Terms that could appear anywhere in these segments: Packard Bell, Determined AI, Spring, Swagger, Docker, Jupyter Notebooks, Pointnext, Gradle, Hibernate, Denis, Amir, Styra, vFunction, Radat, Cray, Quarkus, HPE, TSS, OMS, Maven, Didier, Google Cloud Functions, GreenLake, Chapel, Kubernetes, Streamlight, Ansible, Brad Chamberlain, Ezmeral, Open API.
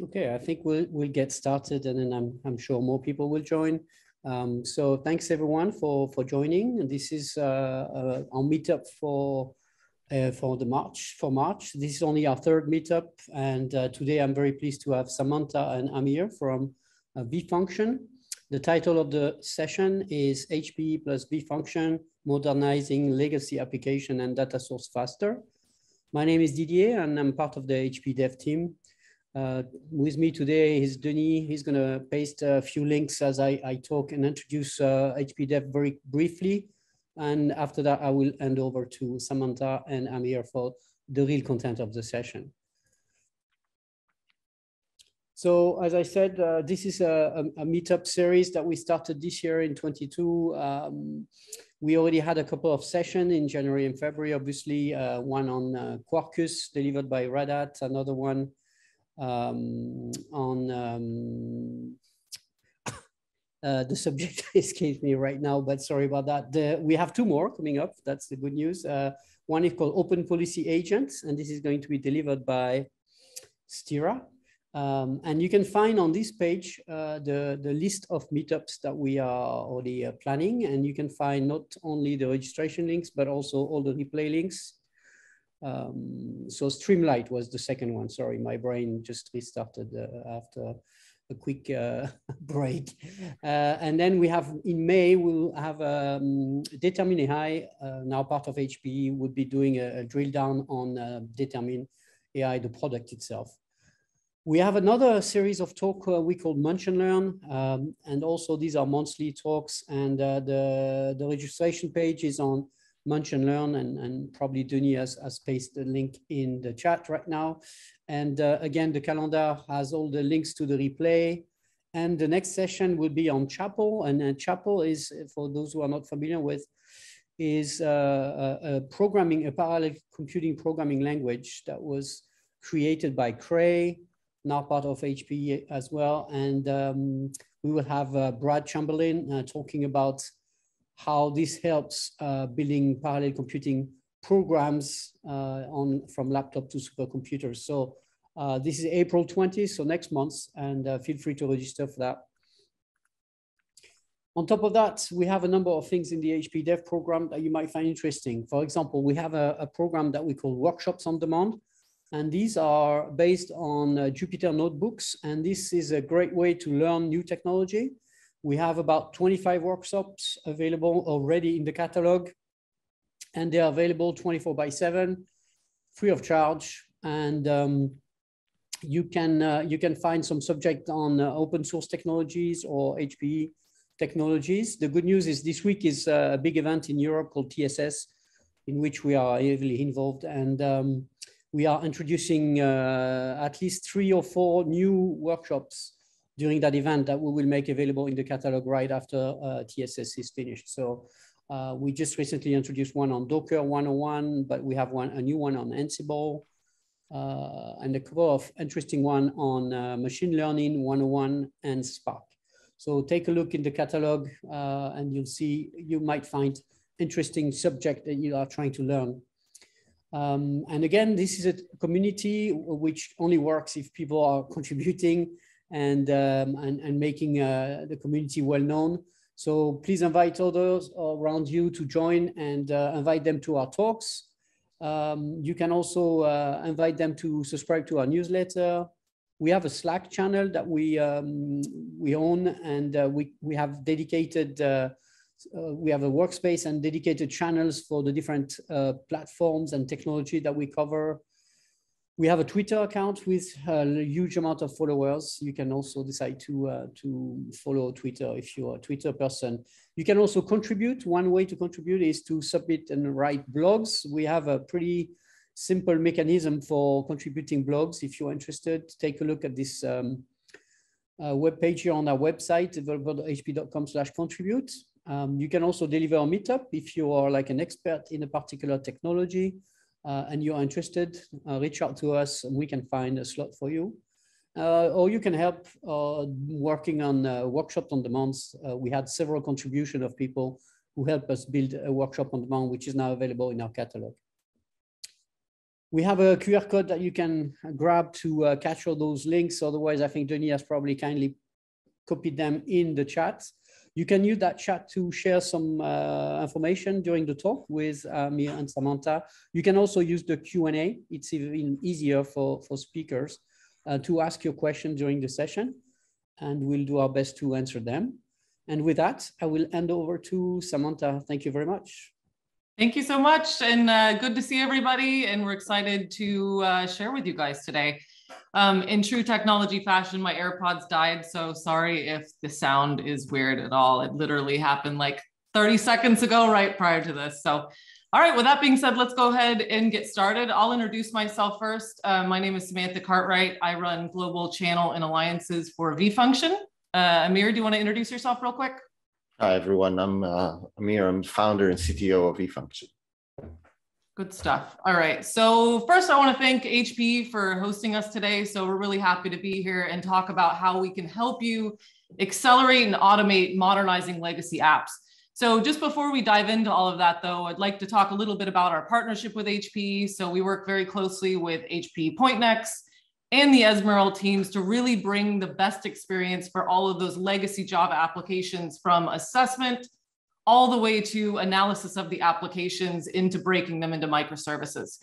Okay, I think we'll get started, and then I'm sure more people will join. So thanks everyone for joining. And this is our meetup for March. This is only our third meetup, and today I'm very pleased to have Samantha and Amir from vFunction. The title of the session is HPE plus vFunction, modernizing legacy application and data source faster. My name is Didier, and I'm part of the HPE dev team. With me today is Denis. He's going to paste a few links as I talk and introduce HPE Dev very briefly. And after that, I will hand over to Samantha and Amir for the real content of the session. So as I said, this is a meetup series that we started this year in 22. We already had a couple of sessions in January and February, obviously, one on Quarkus delivered by Radat, another one the subject escapes me right now, but sorry about that. We have two more coming up. That's the good news. One is called Open Policy Agents, and this is going to be delivered by Styra. And you can find on this page the list of meetups that we are already planning, and you can find not only the registration links, but also all the replay links. So Streamlight was the second one. Sorry, my brain just restarted after a quick break. And then we have, in May, we'll have Determined AI, now part of HPE, would be doing a drill down on Determined AI, the product itself. We have another series of talks we call Munch and Learn. And also these are monthly talks, and the registration page is on Munch and Learn, and probably Denis has pasted the link in the chat right now. And again, the calendar has all the links to the replay. And the next session will be on Chapel. And Chapel is, for those who are not familiar with, is a parallel computing programming language that was created by Cray, now part of HPE as well. And we will have Brad Chamberlain talking about how this helps building parallel computing programs from laptop to supercomputers. So this is April 20th, so next month, and feel free to register for that. On top of that, we have a number of things in the HPE Dev program that you might find interesting. For example, we have a program that we call Workshops on Demand, and these are based on Jupyter Notebooks, and this is a great way to learn new technology. We have about 25 workshops available already in the catalog, and they are available 24/7, free of charge. And you can find some subject on open source technologies or HPE technologies. The good news is this week is a big event in Europe called TSS, in which we are heavily involved. And we are introducing at least 3 or 4 new workshops during that event that we will make available in the catalog right after TSS is finished. So we just recently introduced one on Docker 101, but we have a new one on Ansible, and a couple of interesting one on machine learning 101 and Spark. So take a look in the catalog, and you'll see, you might find interesting subject that you are trying to learn. And again, this is a community which only works if people are contributing and making the community well known. So please invite others around you to join, and invite them to our talks. You can also invite them to subscribe to our newsletter. We have a Slack channel that we own, and we have dedicated, we have a workspace and dedicated channels for the different platforms and technology that we cover. We have a Twitter account with a huge amount of followers. You can also decide to follow Twitter if you're a Twitter person. You can also contribute. One way to contribute is to submit and write blogs. We have a pretty simple mechanism for contributing blogs. If you're interested, take a look at this webpage here on our website, developer.hp.com/contribute. You can also deliver a meetup if you are like an expert in a particular technology. And you're interested, reach out to us and we can find a slot for you. Or you can help working on workshops on demand. We had several contributions of people who helped us build a workshop on demand, which is now available in our catalog. We have a QR code that you can grab to catch all those links. Otherwise, I think Denis has probably kindly copied them in the chat. You can use that chat to share some information during the talk with Amir and Samantha. You can also use the Q&A. It's even easier for speakers to ask your question during the session, and we'll do our best to answer them. And with that, I will hand over to Samantha. Thank you very much. Thank you so much, and good to see everybody. And we're excited to share with you guys today. In true technology fashion, my AirPods died, so sorry if the sound is weird at all. It literally happened like 30 seconds ago, right prior to this. So, all right, with that being said, let's go ahead and get started. I'll introduce myself first. My name is Samantha Cartwright. I run Global Channel and Alliances for vFunction. Amir, do you want to introduce yourself real quick? Hi, everyone. I'm Amir. I'm founder and CTO of vFunction. Good stuff. All right. So first, I want to thank HPE for hosting us today. So we're really happy to be here and talk about how we can help you accelerate and automate modernizing legacy apps. So just before we dive into all of that, though, I'd like to talk a little bit about our partnership with HPE. So we work very closely with HPE Pointnext and the Ezmeral teams to really bring the best experience for all of those legacy Java applications, from assessment all the way to analysis of the applications into breaking them into microservices.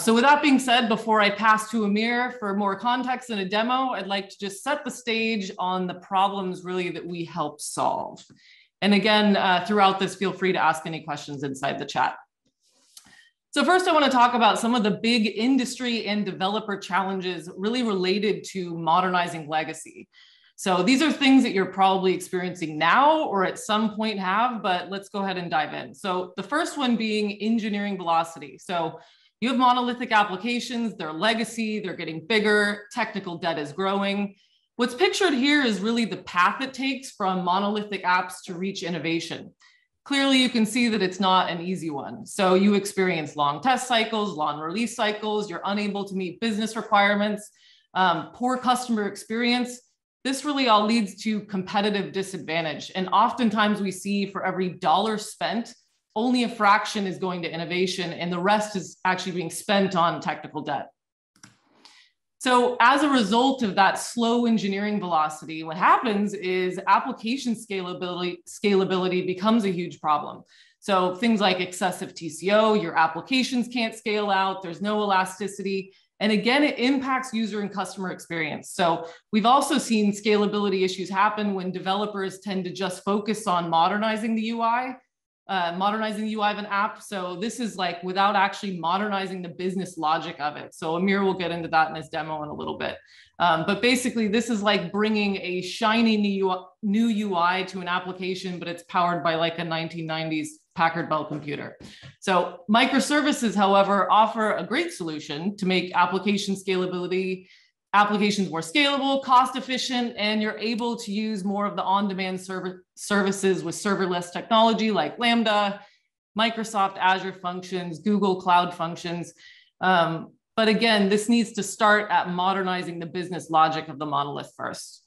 So with that being said, before I pass to Amir for more context and a demo, I'd like to just set the stage on the problems really that we help solve. And again, throughout this, feel free to ask any questions inside the chat. So first, I want to talk about some of the big industry and developer challenges really related to modernizing legacy. So these are things that you're probably experiencing now or at some point have, but let's go ahead and dive in. So the first one being engineering velocity. So you have monolithic applications, they're legacy, they're getting bigger, technical debt is growing. What's pictured here is really the path it takes from monolithic apps to reach innovation. Clearly, you can see that it's not an easy one. So you experience long test cycles, long release cycles, you're unable to meet business requirements, poor customer experience. This really all leads to competitive disadvantage. And oftentimes we see for every dollar spent, only a fraction is going to innovation and the rest is actually being spent on technical debt. So as a result of that slow engineering velocity, what happens is application scalability becomes a huge problem. So things like excessive TCO, your applications can't scale out, there's no elasticity. And again, it impacts user and customer experience. So we've also seen scalability issues happen when developers tend to just focus on modernizing the UI, of an app. So this is like without actually modernizing the business logic of it. So Amir will get into that in his demo in a little bit. But basically this is like bringing a shiny new UI to an application, but it's powered by like a 1990s Packard Bell computer. So microservices, however, offer a great solution to make applications more scalable, cost efficient, and you're able to use more of the on-demand services with serverless technology like Lambda, Microsoft Azure Functions, Google Cloud Functions. But again, this needs to start at modernizing the business logic of the monolith first.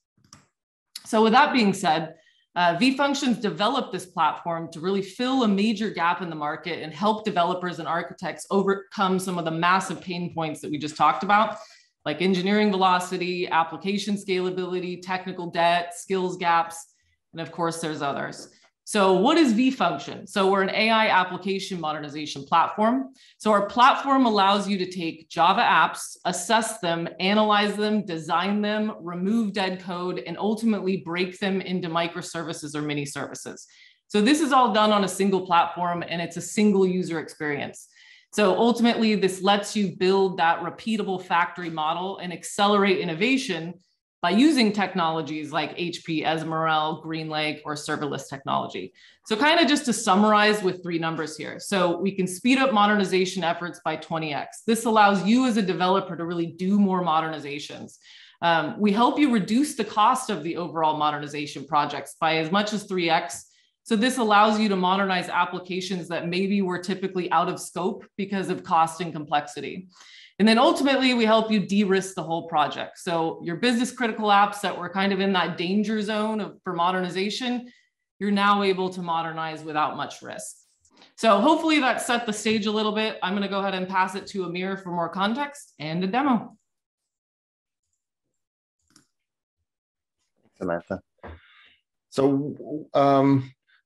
So with that being said, vFunctions developed this platform to really fill a major gap in the market and help developers and architects overcome some of the massive pain points that we just talked about, like engineering velocity, application scalability, technical debt, skills gaps, and of course there's others. So what is vFunction? So we're an AI application modernization platform. So our platform allows you to take Java apps, assess them, analyze them, design them, remove dead code, and ultimately break them into microservices or mini services. So this is all done on a single platform and it's a single user experience. So ultimately, this lets you build that repeatable factory model and accelerate innovation by using technologies like HPE, Ezmeral, GreenLake, or serverless technology. So kind of just to summarize with three numbers here. So we can speed up modernization efforts by 20x. This allows you as a developer to really do more modernizations. We help you reduce the cost of the overall modernization projects by as much as 3x. So this allows you to modernize applications that maybe were typically out of scope because of cost and complexity. And then ultimately we help you de-risk the whole project. So your business critical apps that were kind of in that danger zone for modernization, you're now able to modernize without much risk. So hopefully that set the stage a little bit. I'm going to go ahead and pass it to Amir for more context and a demo. Samantha. So,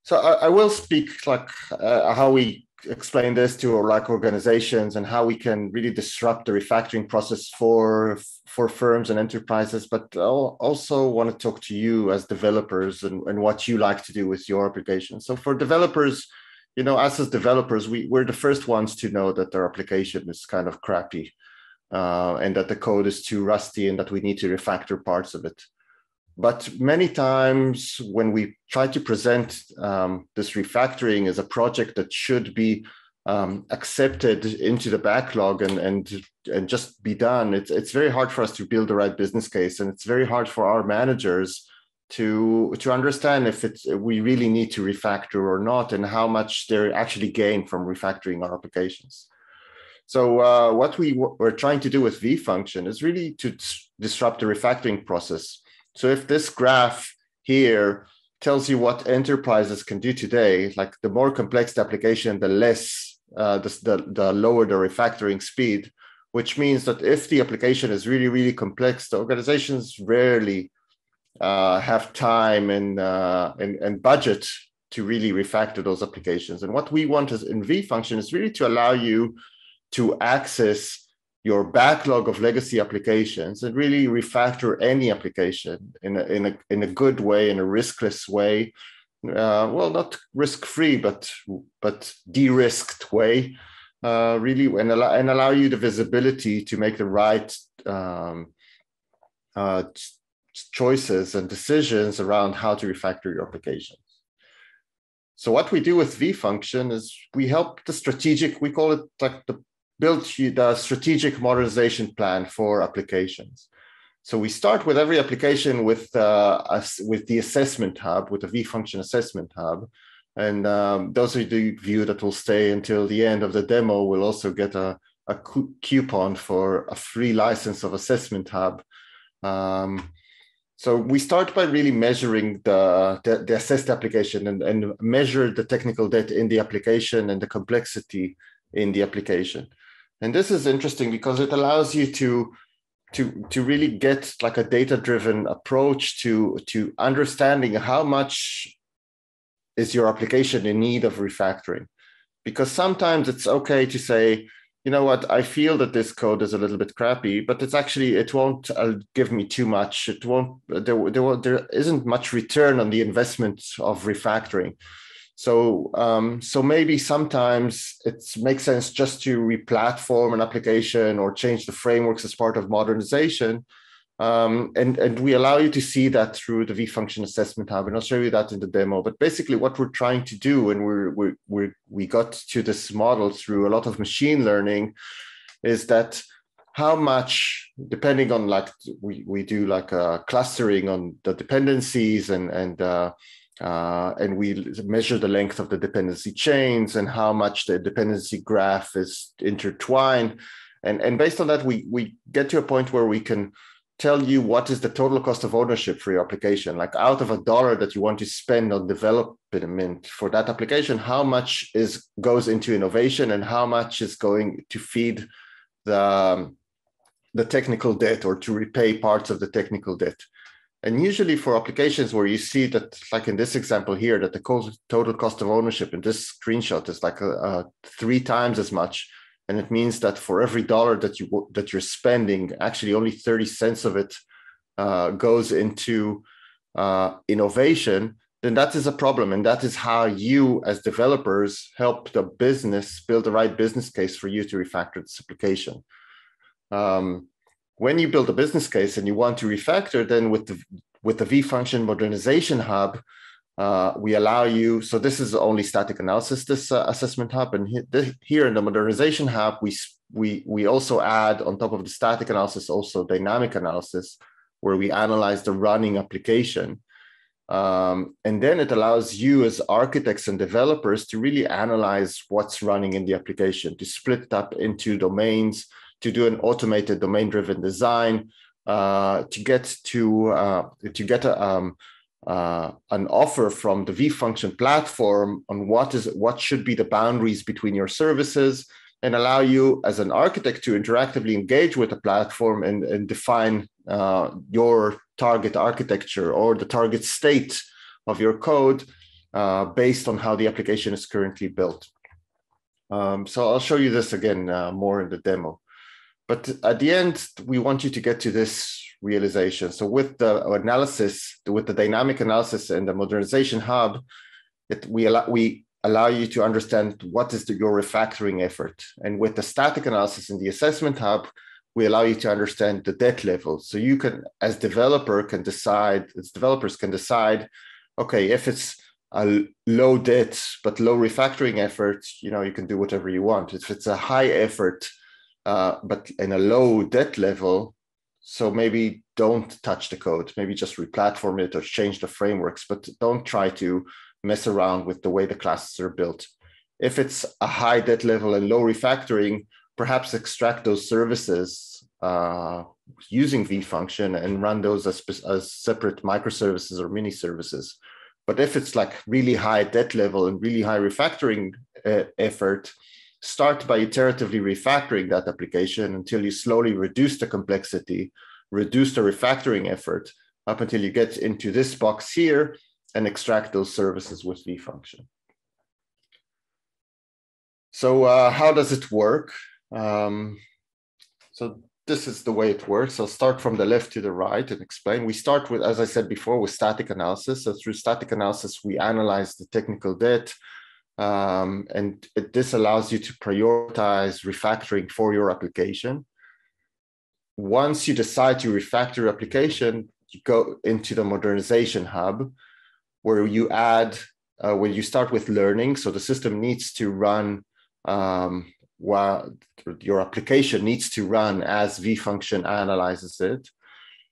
I will speak like how we explain this to like organizations and how we can really disrupt the refactoring process for firms and enterprises. But I also want to talk to you as developers and what you like to do with your application. So for developers, you know, us as developers, we're the first ones to know that their application is kind of crappy and that the code is too rusty and that we need to refactor parts of it. But many times when we try to present this refactoring as a project that should be accepted into the backlog and just be done, it's very hard for us to build the right business case. And it's very hard for our managers to understand if we really need to refactor or not and how much they're actually gain from refactoring our applications. So what we're trying to do with vFunction is really to disrupt the refactoring process. So if this graph here tells you what enterprises can do today, like the more complex the application, the less, the lower the refactoring speed, which means that if the application is really, really complex, the organizations rarely have time and budget to really refactor those applications. And what we want is in vFunction is really to allow you to access your backlog of legacy applications and really refactor any application in a good way, in a riskless way. Well, not risk-free, but de-risked way, really, and allow you the visibility to make the right choices and decisions around how to refactor your applications. So what we do with vFunction is we help the strategic, we call it like the strategic modernization plan for applications. So we start with every application with the assessment hub, with the vFunction assessment hub. And those of you that will stay until the end of the demo will also get a coupon for a free license of assessment hub. So we start by really measuring the assessed application and measure the technical debt in the application and the complexity in the application. And this is interesting because it allows you to really get like a data-driven approach to understanding how much is your application in need of refactoring. Because sometimes it's okay to say, you know what, I feel that this code is a little bit crappy, but it's actually, it won't give me too much. It won't, there isn't much return on the investment of refactoring. So, so maybe sometimes it makes sense just to re-platform an application or change the frameworks as part of modernization. And we allow you to see that through the vFunction assessment hub. And I'll show you that in the demo. But basically what we're trying to do, and we got to this model through a lot of machine learning, is that how much, depending on like, we do like a clustering on the dependencies and we measure the length of the dependency chains and how much the dependency graph is intertwined. And based on that, we get to a point where we can tell you what is the total cost of ownership for your application. Like out of $1 that you want to spend on development for that application, how much goes into innovation and how much is going to feed the technical debt or to repay parts of the technical debt. And usually for applications where you see that, like in this example here, that the total cost of ownership in this screenshot is like three times as much. And it means that for every $1 that you're spending, actually only 30 cents of it goes into innovation, then that is a problem. And that is how you as developers help the business build the right business case for you to refactor this application. When you build a business case and you want to refactor, then with the vFunction modernization hub, we allow you, so this is only static analysis, this assessment hub, and here in the modernization hub, we also add on top of the static analysis, also dynamic analysis, where we analyze the running application. And then it allows you as architects and developers to really analyze what's running in the application, to split it up into domains, to do an automated domain-driven design, to get an offer from the vFunction platform on what should be the boundaries between your services, and allow you as an architect to interactively engage with the platform and define your target architecture or the target state of your code based on how the application is currently built. So I'll show you this again more in the demo. But at the end, we want you to get to this realization. So with the analysis, with the dynamic analysis and the modernization hub, we allow you to understand what is your refactoring effort. And with the static analysis in the assessment hub, we allow you to understand the debt level. So you can, as developers can decide, okay, if it's a low debt, but low refactoring effort, you know, you can do whatever you want. If it's a high effort, but in a low debt level, so maybe don't touch the code, maybe just replatform it or change the frameworks, but don't try to mess around with the way the classes are built. If it's a high debt level and low refactoring, perhaps extract those services using vFunction and run those as separate microservices or mini services. But if it's like really high debt level and really high refactoring effort, start by iteratively refactoring that application until you slowly reduce the complexity, reduce the refactoring effort up until you get into this box here and extract those services with vFunction. So how does it work? So this is the way it works. I'll start from the left to the right and explain. We start with, as I said before, with static analysis. So through static analysis, we analyze the technical debt. This allows you to prioritize refactoring for your application. Once you decide to refactor your application, you go into the modernization hub, where you start with learning. So the system needs to run, your application needs to run as vFunction analyzes it.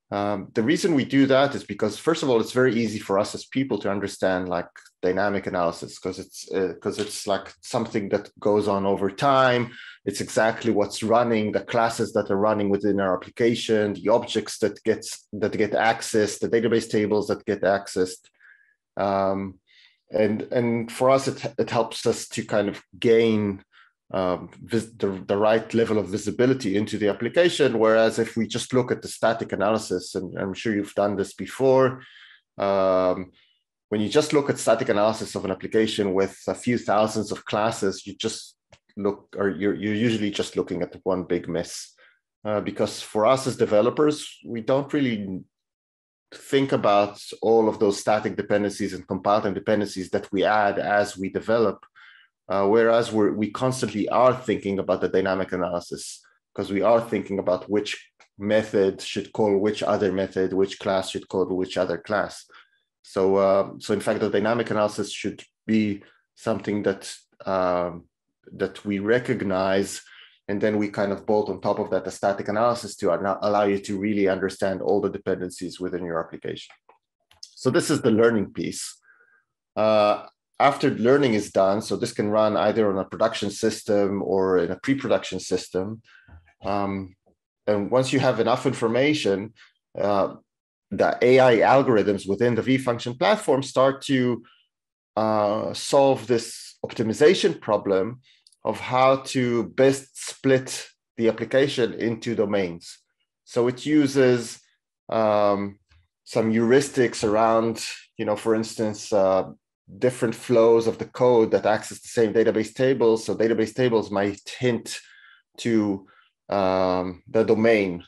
The reason we do that is because, first of all, it's very easy for us as people to understand like dynamic analysis, because it's like something that goes on over time. It's exactly what's running, the classes that are running within our application, the objects that get accessed, the database tables that get accessed. And for us, it helps us to kind of gain the right level of visibility into the application. Whereas if we just look at the static analysis, and I'm sure you've done this before, when you just look at static analysis of an application with a few thousands of classes, you're usually just looking at one big mess. Because for us as developers, we don't really think about all of those static dependencies and compounding dependencies that we add as we develop, whereas we constantly are thinking about the dynamic analysis, because we are thinking about which method should call which other method, which class should call which other class. So in fact, the dynamic analysis should be something that we recognize, and then we kind of bolt on top of that a static analysis to allow you to really understand all the dependencies within your application. So this is the learning piece. After learning is done, so this can run either on a production system or in a pre-production system. And once you have enough information, the AI algorithms within the vFunction platform start to solve this optimization problem of how to best split the application into domains. So it uses some heuristics around, you know, for instance, different flows of the code that access the same database tables. So database tables might hint to the domain.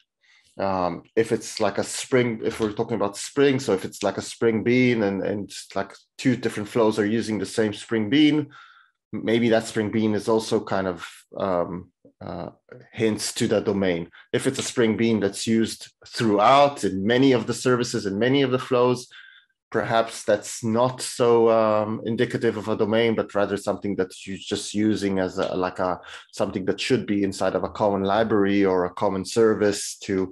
If it's like a Spring, if we're talking about Spring, so if it's like a Spring bean and like two different flows are using the same Spring bean, maybe that Spring bean is also kind of hints to the domain. If it's a Spring bean that's used throughout in many of the services and many of the flows, perhaps that's not so indicative of a domain, but rather something that you're just using as something that should be inside of a common library or a common service to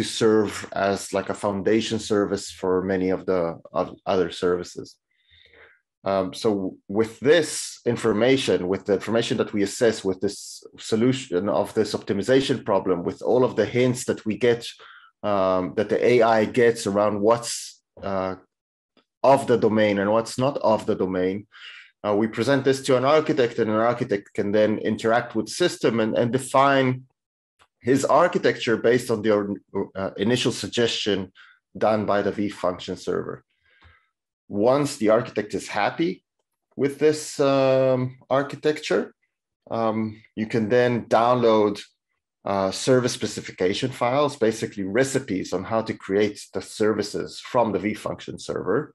serve as like a foundation service for many of the other services. So with this information, with the information that we assess with this solution of this optimization problem, with all of the hints that we get, that the AI gets around what's of the domain and what's not of the domain. We present this to an architect, and an architect can then interact with system and define his architecture based on the initial suggestion done by the vFunction server. Once the architect is happy with this architecture, you can then download service specification files, basically recipes on how to create the services from the vFunction server,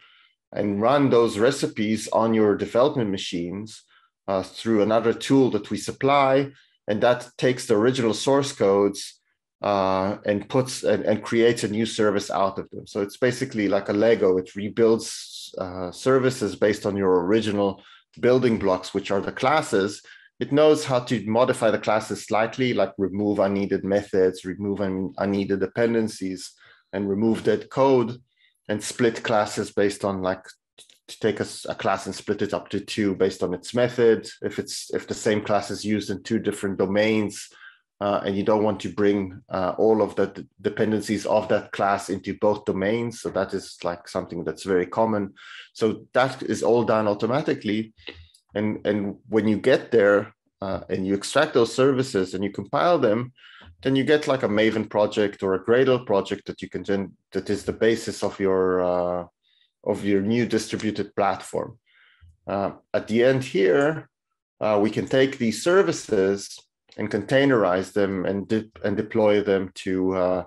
and run those recipes on your development machines through another tool that we supply. And that takes the original source codes and puts and creates a new service out of them. So it's basically like a Lego. It rebuilds services based on your original building blocks, which are the classes. It knows how to modify the classes slightly, like remove unneeded methods, remove unneeded dependencies, and remove dead code, and split classes based on, like, to take a class and split it up to two based on its method. If the same class is used in two different domains, and you don't want to bring all of the dependencies of that class into both domains. So that is like something that's very common. So that is all done automatically. And when you get there and you extract those services and you compile them, then you get like a Maven project or a Gradle project that you can then, that is the basis of your new distributed platform. At the end here, we can take these services and containerize them and deploy them to a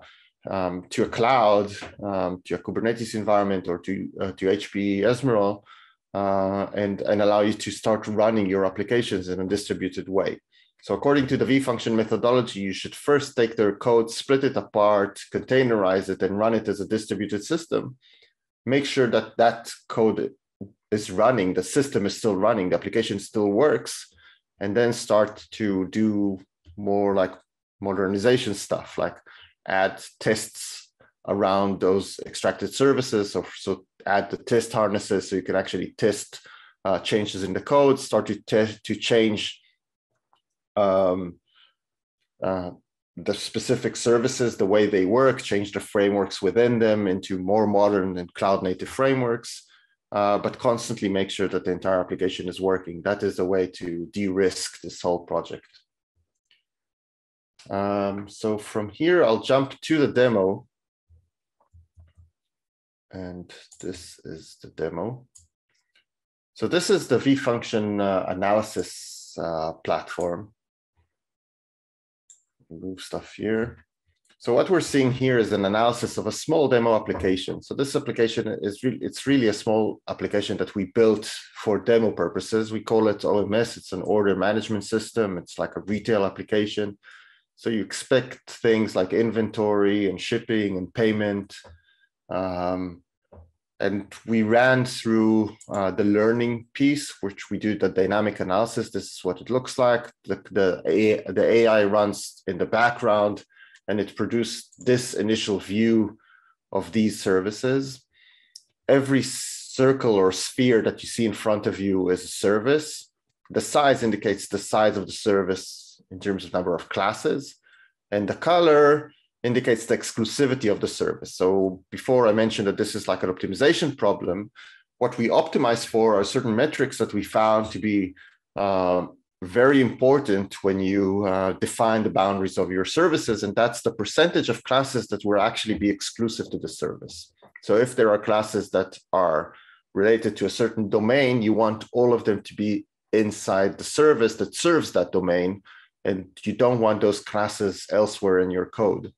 cloud, to a Kubernetes environment, or to HPE Ezmeral. And allow you to start running your applications in a distributed way. So according to the vFunction methodology, you should first take their code, split it apart, containerize it, and run it as a distributed system. Make sure that that code is running, the system is still running, the application still works, and then start to do more like modernization stuff, like add tests around those extracted services, or so add the test harnesses so you can actually test changes in the code, start to test to change the specific services, the way they work, change the frameworks within them into more modern and cloud-native frameworks, but constantly make sure that the entire application is working. That is a way to de-risk this whole project. So from here, I'll jump to the demo. And this is the demo. So this is the vFunction analysis platform. Move stuff here. So what we're seeing here is an analysis of a small demo application. So this application is really a small application that we built for demo purposes. We call it OMS. It's an order management system. It's like a retail application. So you expect things like inventory and shipping and payment. And we ran through the learning piece, which we do the dynamic analysis. This is what it looks like. The AI runs in the background, and it produced this initial view of these services. Every circle or sphere that you see in front of you is a service. The size indicates the size of the service in terms of number of classes, and the color indicates the exclusivity of the service. So before I mentioned that this is like an optimization problem, what we optimize for are certain metrics that we found to be very important when you define the boundaries of your services. And that's the percentage of classes that will actually be exclusive to the service. So if there are classes that are related to a certain domain, you want all of them to be inside the service that serves that domain. And you don't want those classes elsewhere in your code.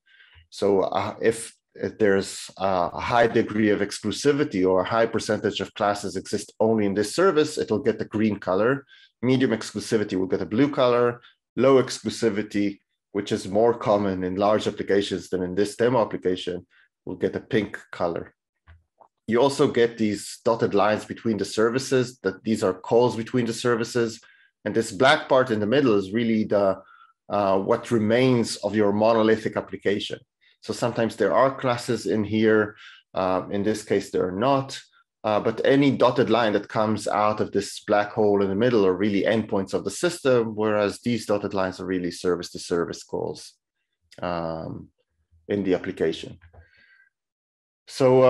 So if there's a high degree of exclusivity or a high percentage of classes exist only in this service, it'll get the green color. Medium exclusivity will get a blue color. Low exclusivity, which is more common in large applications than in this demo application, will get a pink color. You also get these dotted lines between the services, that these are calls between the services. And this black part in the middle is really the what remains of your monolithic application. So sometimes there are classes in here. In this case, there are not. But any dotted line that comes out of this black hole in the middle are really endpoints of the system, whereas these dotted lines are really service-to-service calls in the application. So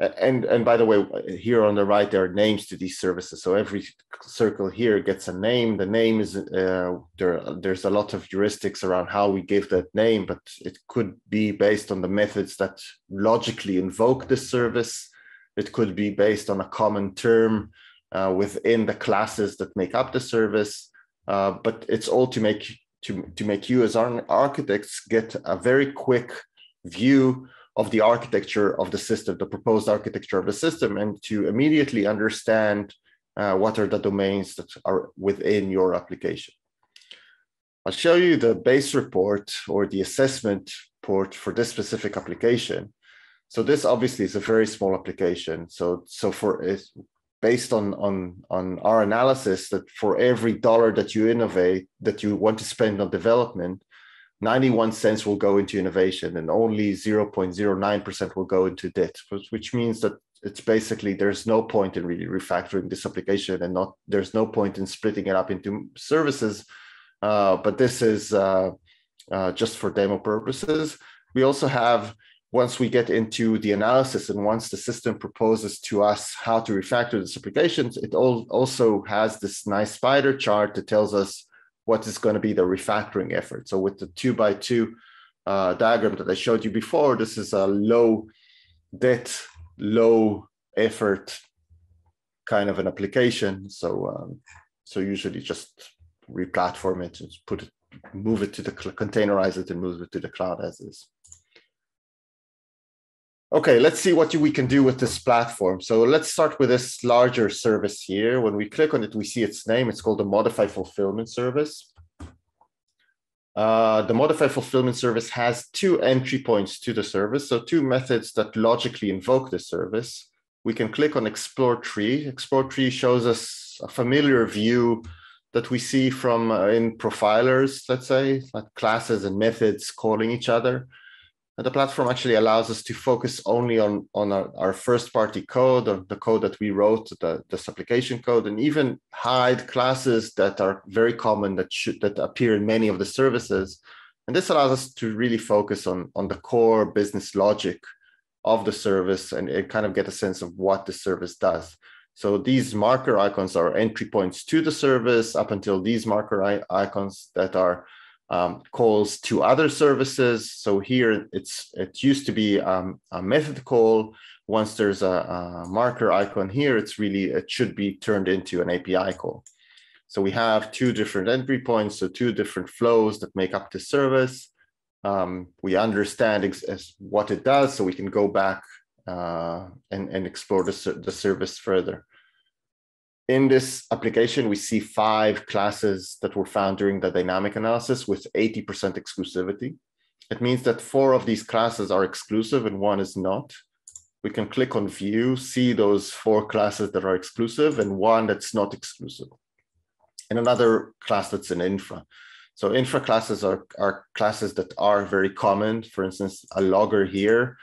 And by the way, here on the right, there are names to these services. So every circle here gets a name. The name is, there's a lot of heuristics around how we give that name, but it could be based on the methods that logically invoke the service. It could be based on a common term within the classes that make up the service. But it's all to make you as architects get a very quick view of the architecture of the system, the proposed architecture of the system, and to immediately understand what are the domains that are within your application. I'll show you the base report or the assessment port for this specific application. So this obviously is a very small application. So for it's based on our analysis that for every $1 that you innovate, that you want to spend on development, 91 cents will go into innovation and only 0.09% will go into debt, which means that it's basically there's no point in really refactoring this application and not there's no point in splitting it up into services. But this is just for demo purposes. We also have, once we get into the analysis and once the system proposes to us how to refactor this application, it also has this nice spider chart that tells us what is going to be the refactoring effort. So with the 2x2 diagram that I showed you before, this is a low debt, low effort kind of an application. So, so usually just replatform it, and put it, move it to the containerize it, and move it to the cloud as is. Okay, let's see what we can do with this platform. So let's start with this larger service here. When we click on it, we see its name. It's called the Modify Fulfillment Service. The Modify Fulfillment Service has two entry points to the service, so two methods that logically invoke the service. We can click on Explore Tree. Explore Tree shows us a familiar view that we see from in profilers, let's say, like classes and methods calling each other. And the platform actually allows us to focus only on our first-party code, or the code that we wrote, this application code, and even hide classes that are very common that appear in many of the services. And this allows us to really focus on the core business logic of the service and kind of get a sense of what the service does. So these marker icons are entry points to the service up until these marker icons that are calls to other services. So here it used to be a method call. Once there's a marker icon here, it should be turned into an API call. So we have two different entry points, so two different flows that make up the service. We understand what it does, so we can go back and explore the service further. In this application, we see 5 classes that were found during the dynamic analysis with 80% exclusivity. It means that 4 of these classes are exclusive and 1 is not. We can click on View, see those 4 classes that are exclusive and 1 that's not exclusive, and another class that's an infra. So infra classes are classes that are very common, for instance, a logger here.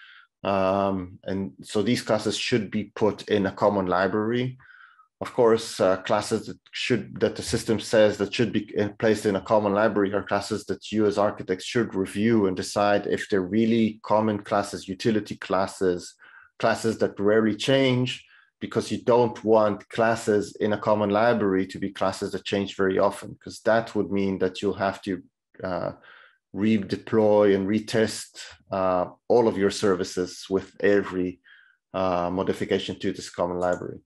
And so these classes should be put in a common library. Of course, classes that the system says that should be placed in a common library are classes that you as architects should review and decide if they're really common classes, utility classes, classes that rarely change, because you don't want classes in a common library to be classes that change very often, because that would mean that you'll have to redeploy and retest all of your services with every modification to this common library.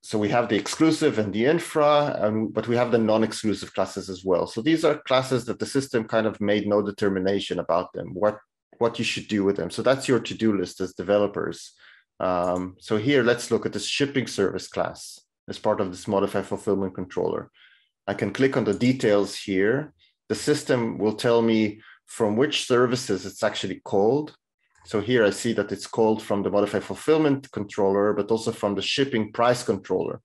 So we have the exclusive and the infra, but we have the non-exclusive classes as well. So these are classes that the system kind of made no determination about them, what you should do with them. So that's your to-do list as developers. So here, let's look at this shipping service class as part of this Modify Fulfillment Controller. I can click on the details here. The system will tell me from which services it's actually called. So here I see that it's called from the Modify Fulfillment Controller, but also from the Shipping Price Controller.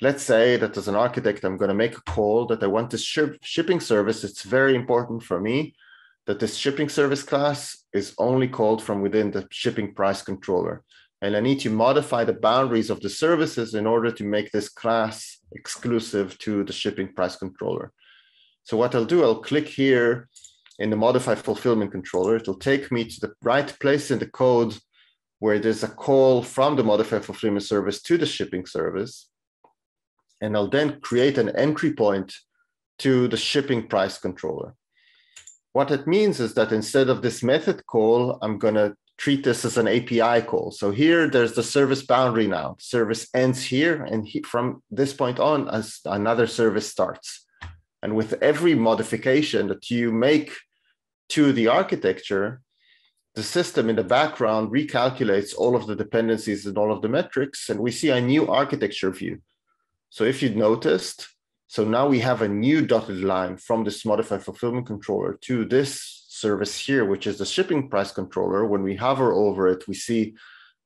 Let's say that as an architect, I'm going to make a call that I want this shipping service. It's very important for me that this shipping service class is only called from within the Shipping Price Controller. And I need to modify the boundaries of the services in order to make this class exclusive to the Shipping Price Controller. So what I'll do, I'll click here in the Modify Fulfillment Controller. It'll take me to the right place in the code where there's a call from the modified fulfillment service to the shipping service. And I'll then create an entry point to the shipping price controller. What it means is that instead of this method call, I'm going to treat this as an API call. So here, there's the service boundary now. Service ends here, and from this point on, as another service starts. And with every modification that you make to the architecture, the system in the background recalculates all of the dependencies and all of the metrics, and we see a new architecture view. So if you'd noticed, so now we have a new dotted line from this modified fulfillment controller to this service here, which is the shipping price controller. When we hover over it, we see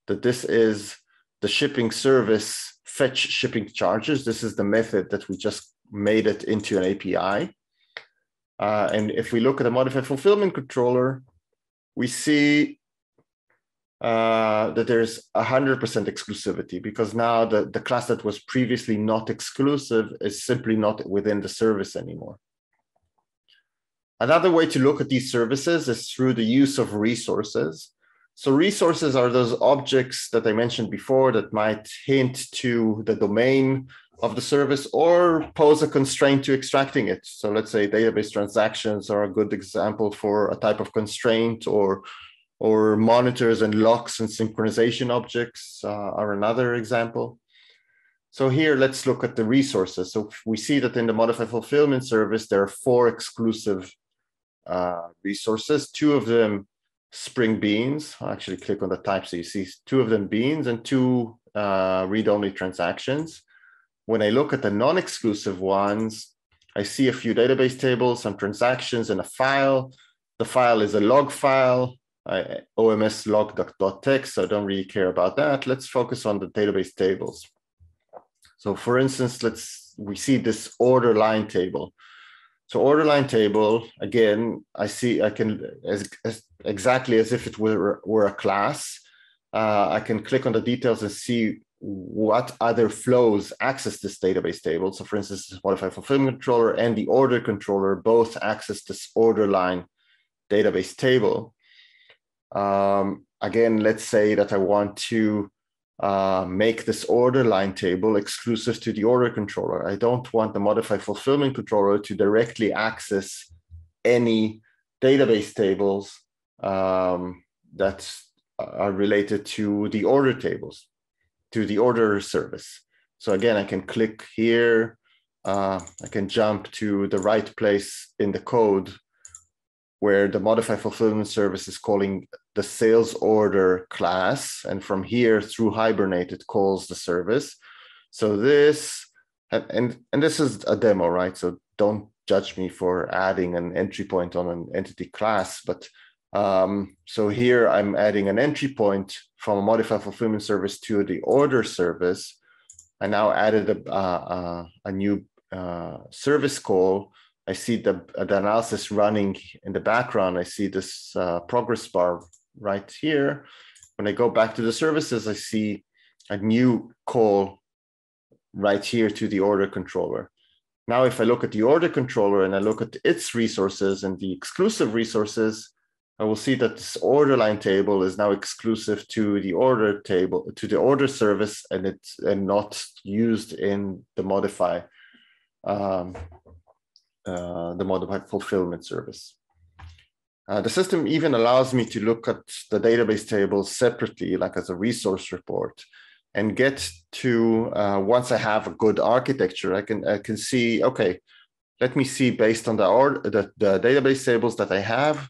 that this is the shipping service fetch shipping charges. This is the method that we just made it into an API. And if we look at the modified fulfillment controller, we see that there's 100% exclusivity, because now the class that was previously not exclusive is simply not within the service anymore. Another way to look at these services is through the use of resources. So resources are those objects that I mentioned before that might hint to the domain of the service or pose a constraint to extracting it. So let's say database transactions are a good example for a type of constraint, or monitors and locks and synchronization objects are another example. So here, let's look at the resources. So we see that in the modified fulfillment service, there are 4 exclusive resources, 2 of them Spring beans. I'll actually click on the type so you see 2 of them beans and 2 read-only transactions. When I look at the non-exclusive ones, I see a few database tables, some transactions, and a file. The file is a log file. OMS log.txt, so I don't really care about that. Let's focus on the database tables. So for instance, we see this order line table. So order line table, again, I can, exactly as if it were a class, I can click on the details and see what other flows access this database table. So for instance, the modified fulfillment controller and the order controller both access this order line database table. Again, let's say that I want to make this order line table exclusive to the order controller. I don't want the modified fulfillment controller to directly access any database tables that are related to the order tables, to the order service. So again, I can click here. I can jump to the right place in the code where the modified fulfillment service is calling the sales order class. And from here through Hibernate, it calls the service. So this, and this is a demo, right? So don't judge me for adding an entry point on an entity class. But so here I'm adding an entry point from a modified fulfillment service to the order service. I now added a new service call. I see the analysis running in the background. I see this progress bar right here. When I go back to the services, I see a new call right here to the order controller. Now, if I look at the order controller and I look at its resources and the exclusive resources, I will see that this order line table is now exclusive to the order table, to the order service, and it's not used in the modify. The modified fulfillment service. The system even allows me to look at the database table separately, like as a resource report, and get to, once I have a good architecture, I can see, okay, let me see based on the database tables that I have,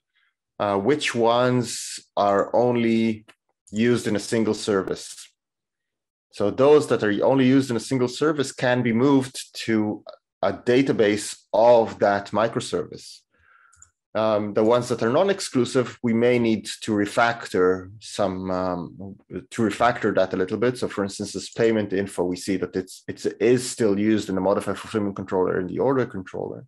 which ones are only used in a single service. So those that are only used in a single service can be moved to a database of that microservice. The ones that are non-exclusive, we may need to refactor some that a little bit. So, for instance, this payment info, we see that it is still used in the modified fulfillment controller and the order controller,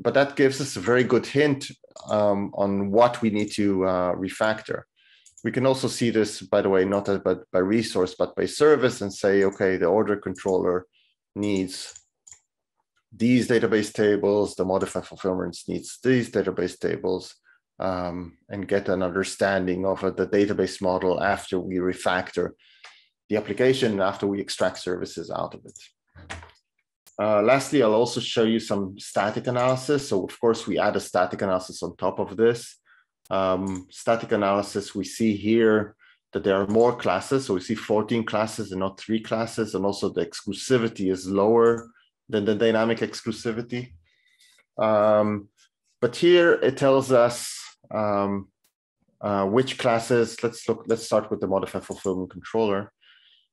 but that gives us a very good hint on what we need to refactor. We can also see this, by the way, not by resource but by service, and say, okay, the order controller needs these database tables, the modified fulfillments needs these database tables, and get an understanding of the database model after we refactor the application, after we extract services out of it. Lastly, I'll also show you some static analysis. So of course we add a static analysis on top of this. Static analysis, we see here that there are more classes. So we see 14 classes and not 3 classes. And also the exclusivity is lower than the dynamic exclusivity. But here it tells us which classes. Let's start with the modified fulfillment controller.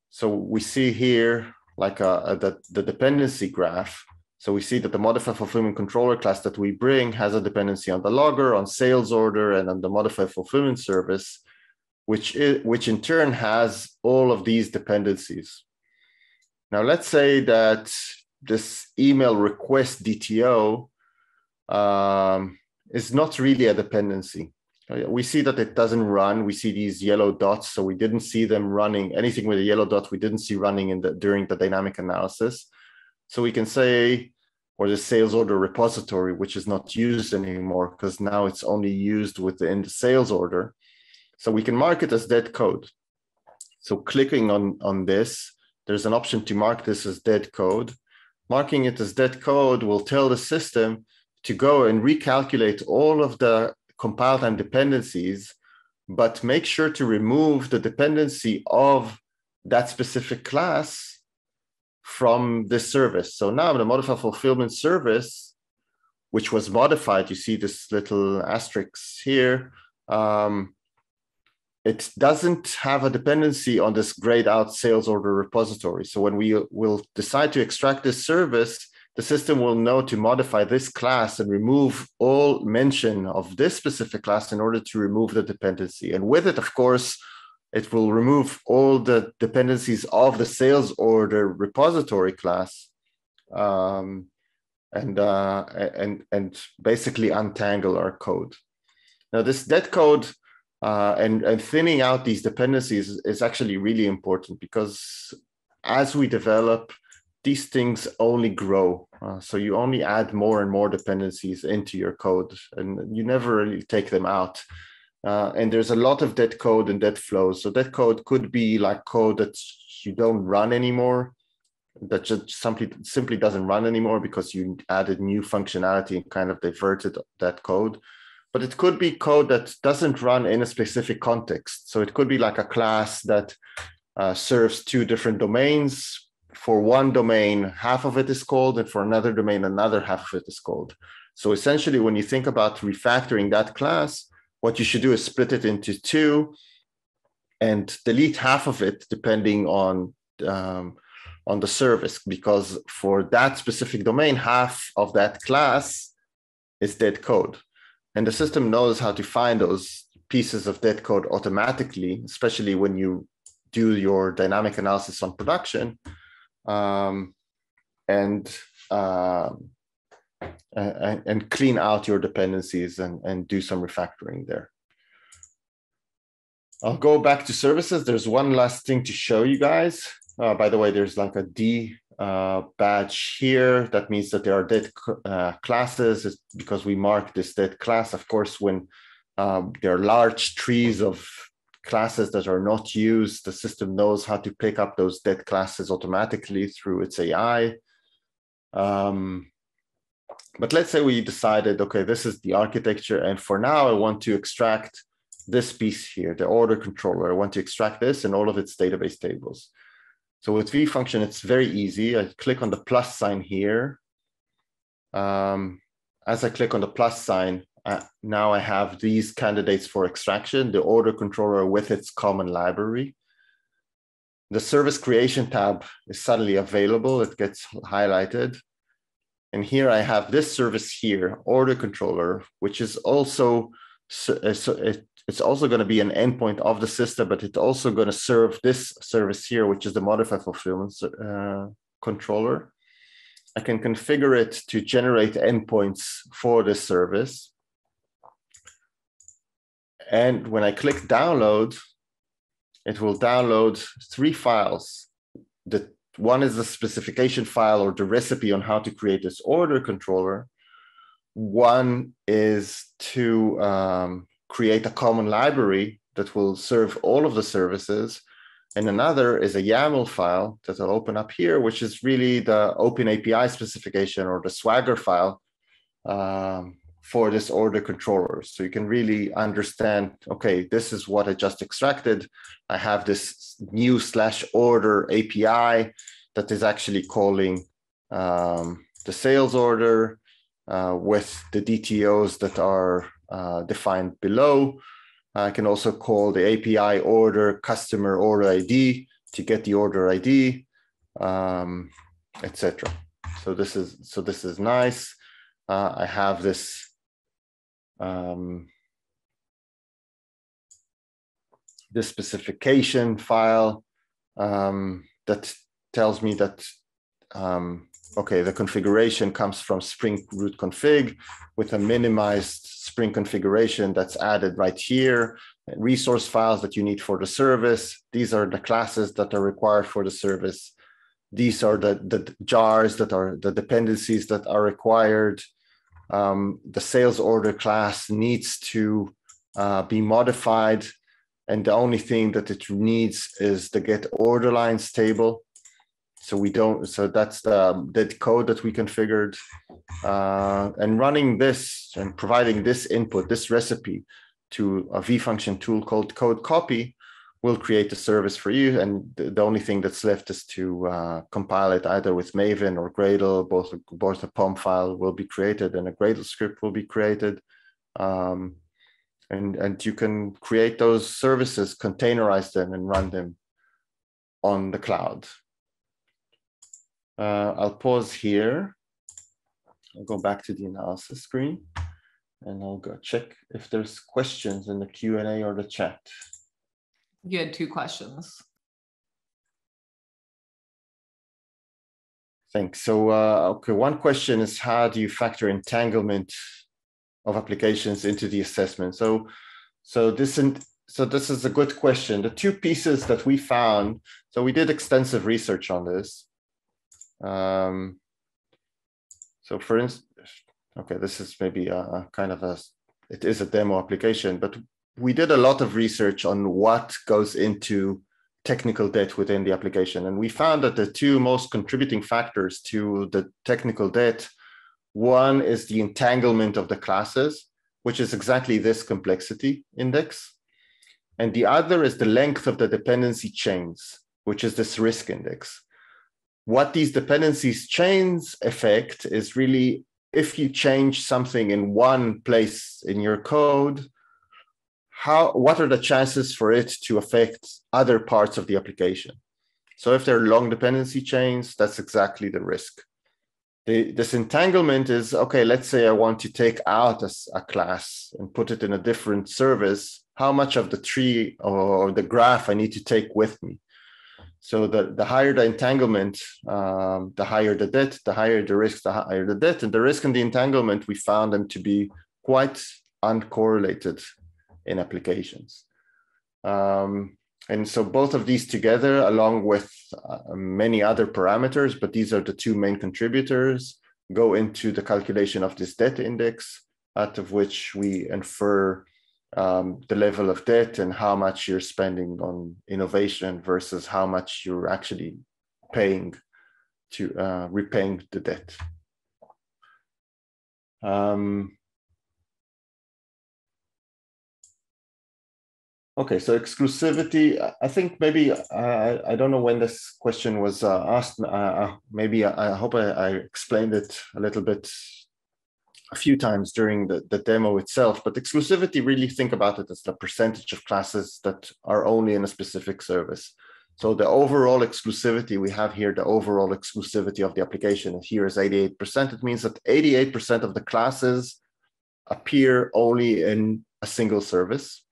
So we see here like the dependency graph. So we see that the modified fulfillment controller class that we bring has a dependency on the logger, on sales order, and on the modified fulfillment service, which in turn has all of these dependencies. Now let's say that this email request DTO is not really a dependency. We see that it doesn't run. We see these yellow dots. So we didn't see them running. Anything with a yellow dot, we didn't see running during the dynamic analysis. So we can say, or the sales order repository, which is not used anymore because now it's only used within the sales order. So we can mark it as dead code. So clicking on this, there's an option to mark this as dead code. Marking it as dead code will tell the system to go and recalculate all of the compile time dependencies, but make sure to remove the dependency of that specific class from this service. So now the modify fulfillment service, which was modified, you see this little asterisk here, it doesn't have a dependency on this grayed out sales order repository. So when we will decide to extract this service, the system will know to modify this class and remove all mention of this specific class in order to remove the dependency. And with it, of course, it will remove all the dependencies of the sales order repository class and basically untangle our code. Now, this dead code and thinning out these dependencies is actually really important because as we develop, these things only grow. So you only add more and more dependencies into your code and you never really take them out. And there's a lot of dead code and dead flows. So dead code could be like code that you don't run anymore, that just simply doesn't run anymore because you added new functionality and kind of diverted that code. But it could be code that doesn't run in a specific context. So it could be like a class that serves 2 different domains. For one domain, half of it is called, and for another domain, another half of it is called. So essentially, when you think about refactoring that class, what you should do is split it into 2 and delete half of it depending on the service, because for that specific domain, half of that class is dead code. And the system knows how to find those pieces of dead code automatically, especially when you do your dynamic analysis on production. And clean out your dependencies and do some refactoring there. I'll go back to services. There's one last thing to show you guys. By the way, there's like a D badge here. That means that there are dead classes. It's because we mark this dead class. Of course, when there are large trees of classes that are not used, the system knows how to pick up those dead classes automatically through its AI. But let's say we decided, okay, this is the architecture, and for now I want to extract this piece here, the order controller. I want to extract this and all of its database tables. So with vFunction, it's very easy. I click on the plus sign here. As I click on the plus sign, now I have these candidates for extraction, the order controller with its common library. The service creation tab is suddenly available. It gets highlighted. And here I have this service here, order controller, which is also, it's also going to be an endpoint of the system, but it's also going to serve this service here, which is the modified fulfillment controller. I can configure it to generate endpoints for this service. And when I click download, it will download 3 files. One is the specification file or the recipe on how to create this order controller. One is to create a common library that will serve all of the services. And another is a YAML file that I'll open up here, which is really the Open API specification or the Swagger file for this order controller. So you can really understand, okay, this is what I just extracted. I have this new /order API that is actually calling the sales order with the DTOs that are defined below. I can also call the API order customer order ID to get the order ID, etc. So this is nice. I have this this specification file that tells me that okay, the configuration comes from Spring root config with a minimized Spring configuration that's added right here. Resource files that you need for the service. These are the classes that are required for the service. These are the jars that are the dependencies that are required. The sales order class needs to be modified. And the only thing that it needs is the get order lines table. So that's the code that we configured. And running this and providing this input, this recipe to a vFunction tool called code copy will create a service for you. And the only thing that's left is to compile it either with Maven or Gradle. Both a POM file will be created and a Gradle script will be created. And you can create those services, containerize them, and run them on the cloud. I'll pause here. I'll go back to the analysis screen and I'll go check if there's questions in the Q&A or the chat. You had two questions. Thanks. So, okay, one question is how do you factor entanglement of applications into the assessment? So this is a good question. The two pieces that we found, so we did extensive research on this. So for instance, okay, this is maybe a kind of a, it is a demo application, but we did a lot of research on what goes into technical debt within the application. And we found that the two most contributing factors to the technical debt, one is the entanglement of the classes, which is exactly this complexity index. And the other is the length of the dependency chains, which is this risk index. What these dependencies chains affect is really if you change something in one place in your code, what are the chances for it to affect other parts of the application? So if there are long dependency chains, that's exactly the risk. This entanglement is, okay, let's say I want to take out a class and put it in a different service, how much of the tree or the graph I need to take with me? So the higher the entanglement, the higher the debt, the higher the risk, the higher the debt. And the risk and the entanglement, we found them to be quite uncorrelated in applications. And so both of these together, along with many other parameters, but these are the two main contributors, go into the calculation of this debt index, out of which we infer the level of debt and how much you're spending on innovation versus how much you're actually paying to repaying the debt. Okay, so exclusivity, I think maybe, I don't know when this question was asked, maybe I hope I explained it a little bit a few times during the demo itself, but exclusivity, really think about it as the percentage of classes that are only in a specific service. So the overall exclusivity, we have here the overall exclusivity of the application, and here is 88%. It means that 88% of the classes appear only in a single service.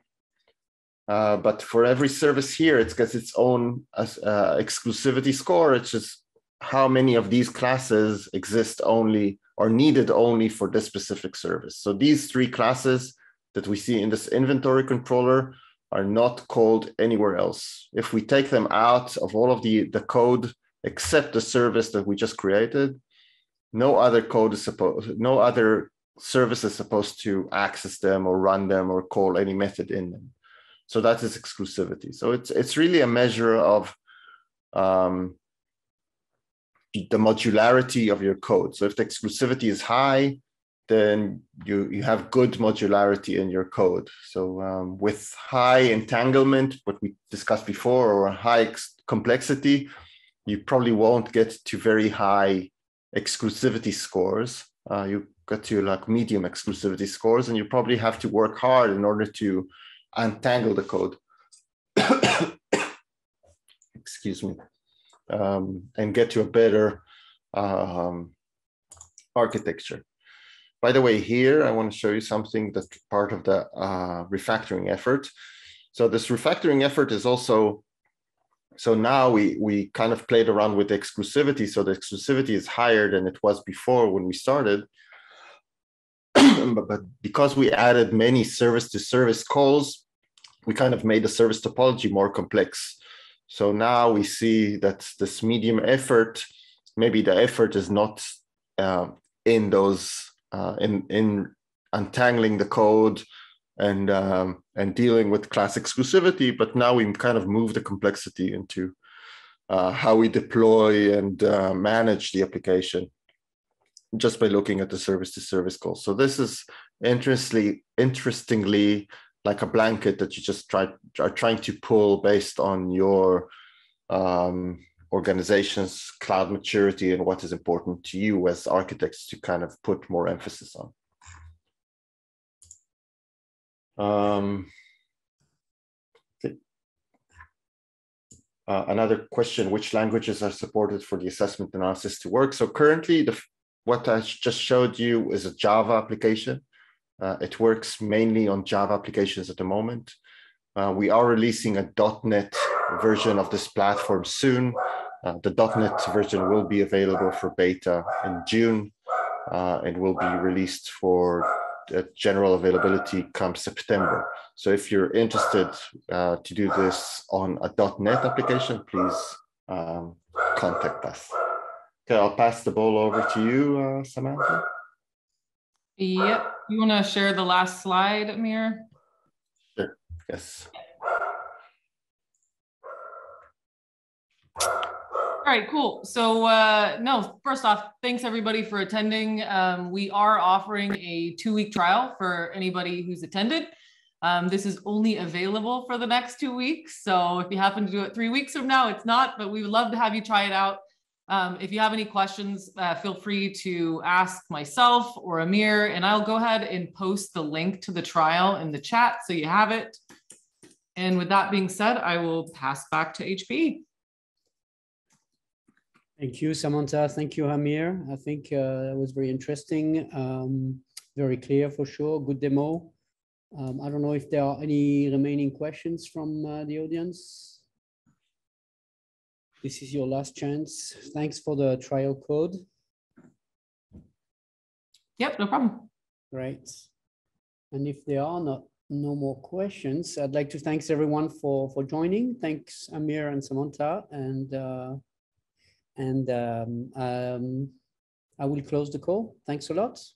But for every service here, it gets its own exclusivity score, which is how many of these classes exist only or needed only for this specific service. So these three classes that we see in this inventory controller are not called anywhere else. If we take them out of all of the code, except the service that we just created, no other code is supposed, no other service is supposed to access them or run them or call any method in them. So that's its exclusivity. So it's really a measure of the modularity of your code. So if the exclusivity is high, then you have good modularity in your code. So with high entanglement, what we discussed before, or high complexity, you probably won't get to very high exclusivity scores. You got to like medium exclusivity scores, and you probably have to work hard in order to untangle the code. Excuse me, and get to a better architecture. By the way, here, I want to show you something that's part of the refactoring effort. So this refactoring effort is also, so now we kind of played around with the exclusivity. So the exclusivity is higher than it was before when we started. But because we added many service-to-service calls, we kind of made the service topology more complex. So now we see that this medium effort, maybe the effort is not in those, in untangling the code and dealing with class exclusivity, but now we kind of move the complexity into how we deploy and manage the application just by looking at the service-to-service call. So this is interestingly like a blanket that you just are trying to pull based on your organization's cloud maturity and what is important to you as architects to kind of put more emphasis on. Another question, which languages are supported for the assessment analysis to work? So currently, what I just showed you is a Java application. It works mainly on Java applications at the moment. We are releasing a .NET version of this platform soon. The .NET version will be available for beta in June and will be released for general availability come September. So if you're interested to do this on a .NET application, please contact us. Okay, I'll pass the ball over to you, Samantha. Yep. You want to share the last slide, Amir? Sure. Yes. All right, cool. So no, first off, thanks everybody for attending. We are offering a 2-week trial for anybody who's attended. This is only available for the next 2 weeks. So if you happen to do it 3 weeks from now, it's not, but we would love to have you try it out. If you have any questions, feel free to ask myself or Amir, and I'll go ahead and post the link to the trial in the chat so you have it. And with that being said, I will pass back to HPE. Thank you, Samantha. Thank you, Amir. I think that was very interesting, very clear for sure. Good demo. I don't know if there are any remaining questions from the audience. This is your last chance. Thanks for the trial code. Yep, no problem. Great. And if there are no more questions, I'd like to thank everyone for joining. Thanks, Amir and Samantha. And, I will close the call. Thanks a lot.